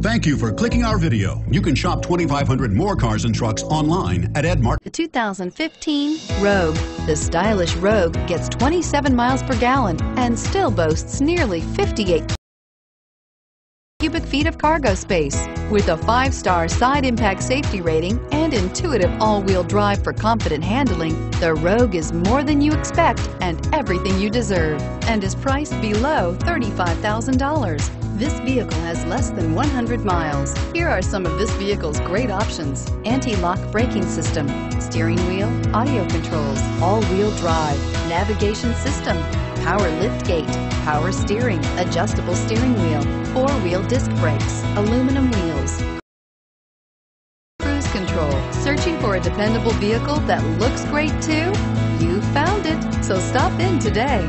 Thank you for clicking our video. You can shop 2,500 more cars and trucks online at Ed Martin. The 2015 Rogue. The stylish Rogue gets 27 miles per gallon and still boasts nearly 58 cubic feet of cargo space. With a 5-star side impact safety rating and intuitive all-wheel drive for confident handling, the Rogue is more than you expect and everything you deserve, and is priced below $35,000. This vehicle has less than 100 miles. Here are some of this vehicle's great options: anti-lock braking system, steering wheel audio controls, all-wheel drive, navigation system, power liftgate, power steering, adjustable steering wheel, four-wheel disc brakes, aluminum wheels, cruise control. Searching for a dependable vehicle that looks great too? You found it, so stop in today.